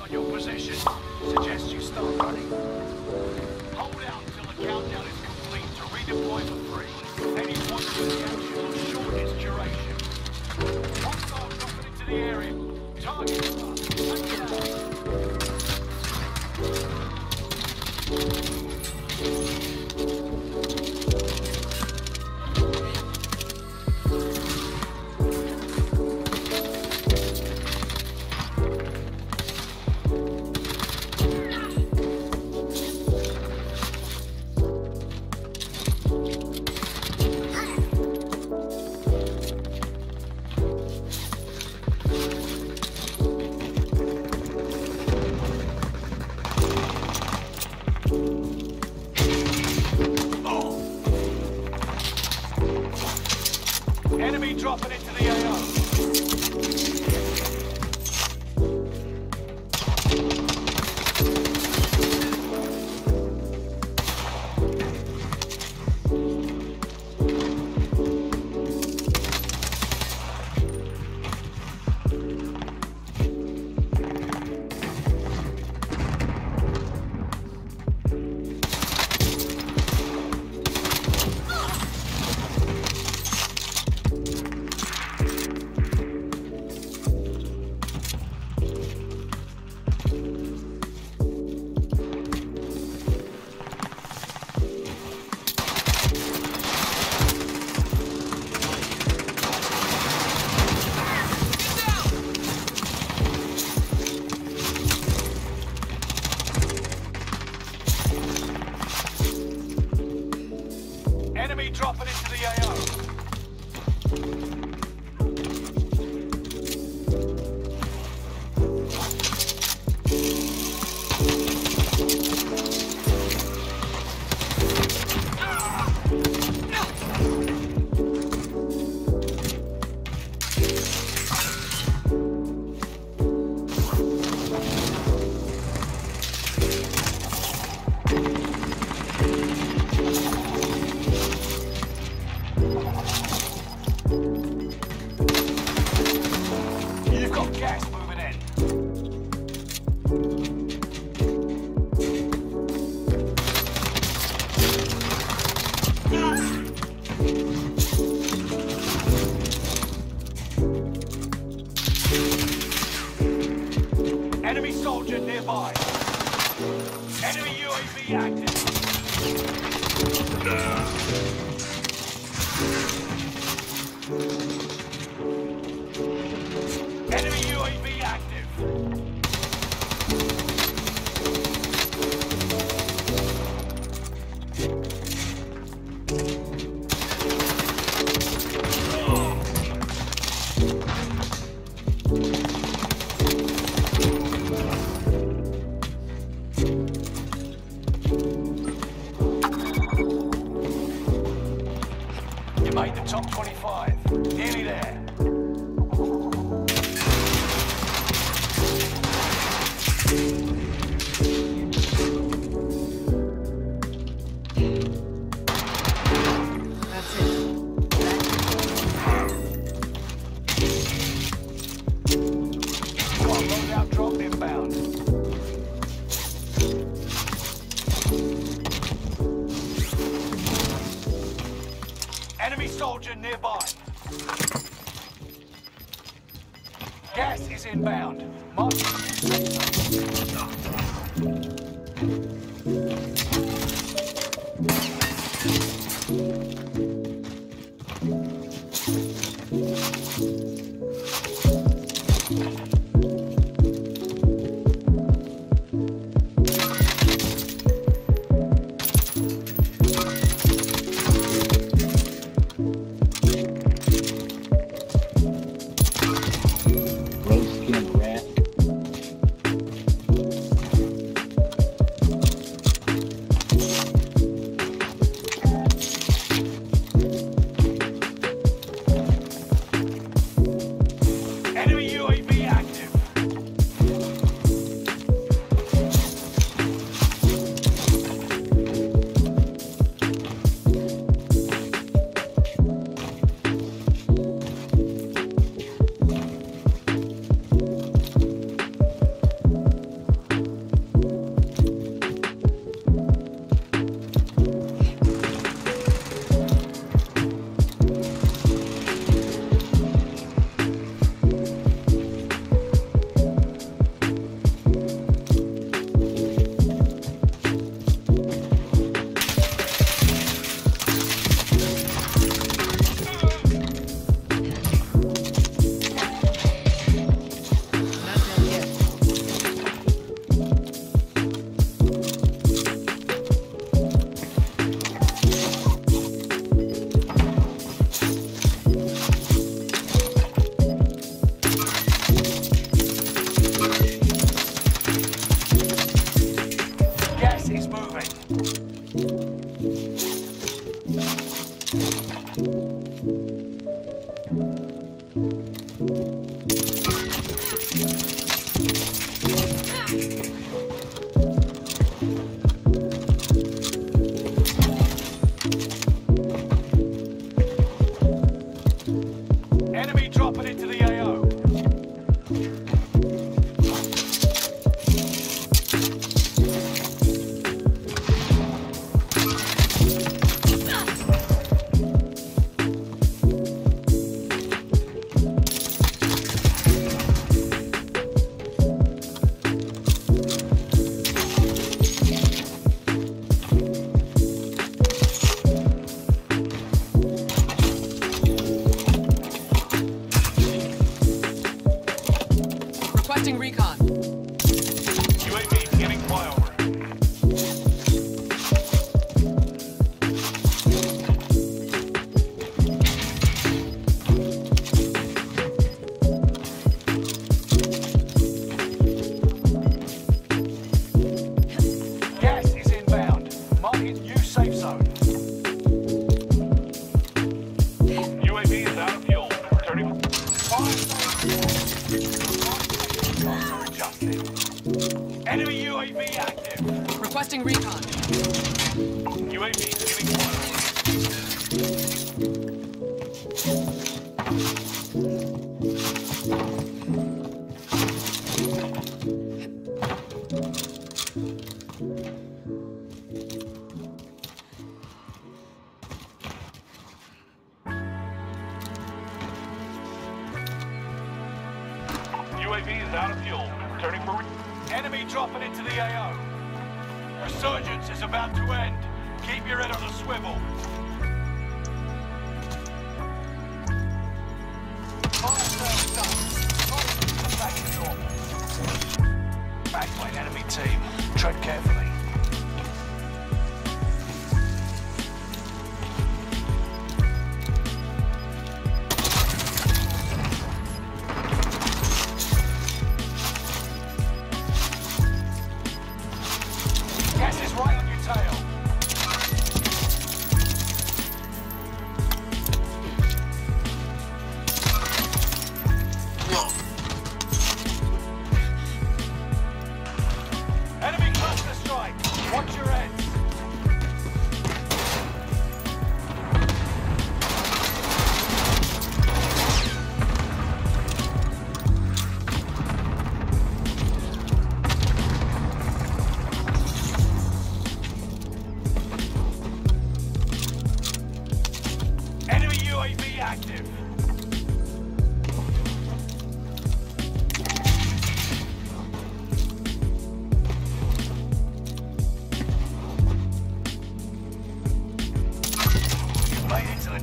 depending on your position, suggest you start running. Hold out until the countdown is complete to redeploy for free. Any one of the actions will shorten its duration. Hostiles dropping into the area. Target spot. Enemy dropping into the enemy dropping into the AO. Enemy soldier nearby. Enemy UAV active. Enemy UAV active. Made the top 25. Nearly there. That's it. Got a loadout drop inbound. Enemy soldier nearby. Gas is inbound. Mark. Requesting recon. UAV beginning flyover. Enemy UAV active. Requesting recon. UAV giving water. UAV is out of fuel. Returning for enemy dropping into the AO. Resurgence is about to end. Keep your head on a swivel. Fire sales done. Fire back to normal. Back by an enemy team. Tread carefully.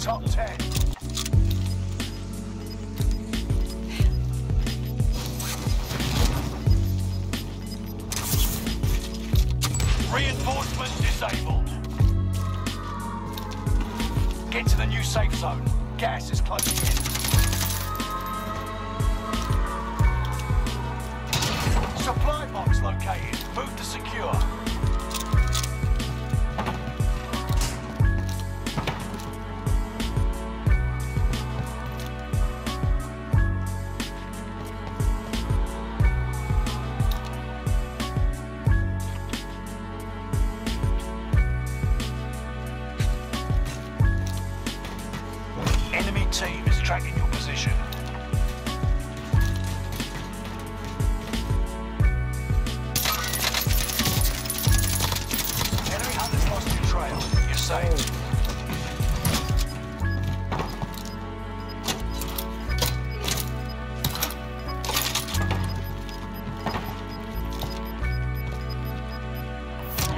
Top 10. Reinforcement disabled. Get to the new safe zone. Gas is closing in. Supply box located. Move to secure. Team is tracking your position. Enemy hunters lost your trail. You're saved. Oh.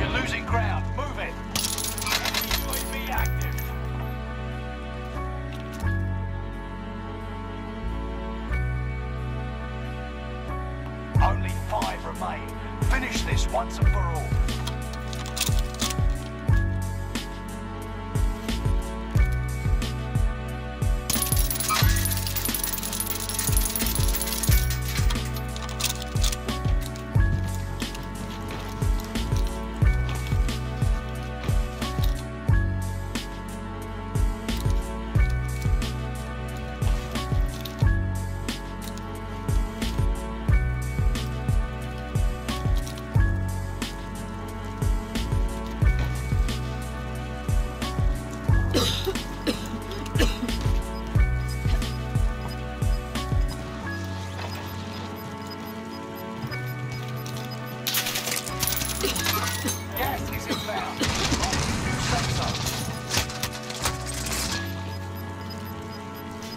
You're losing ground. Move it. Enemy UAV active. Only 5 remain. Finish this once and for all.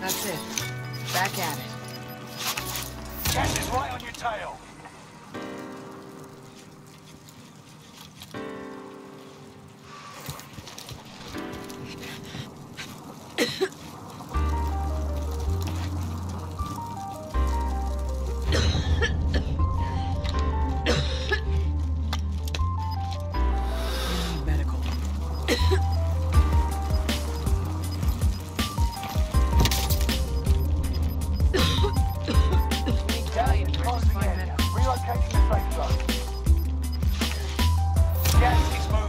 That's it. Back at it. Gas is right on your tail. Taking the safe road. Gas is moving.